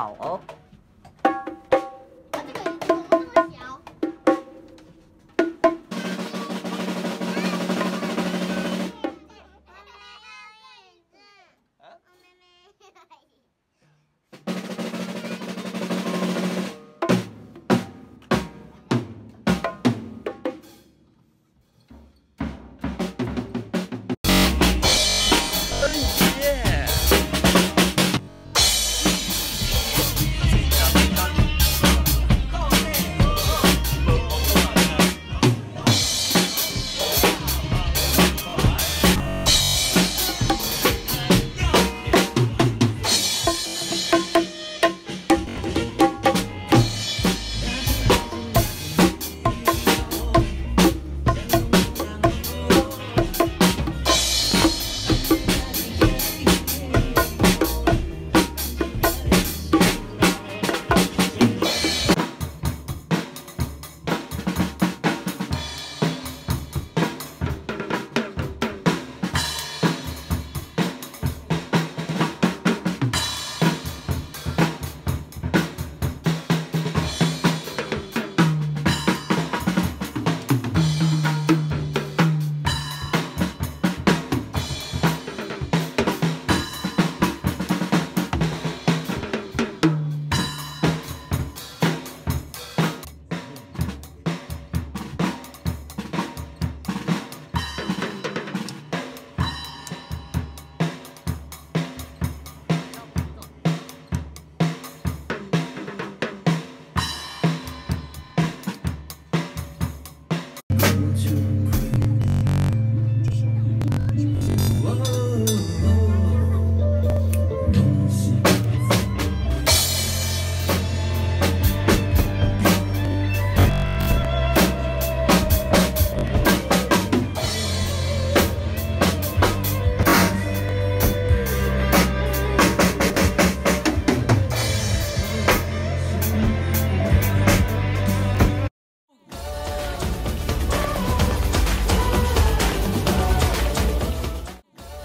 好哦。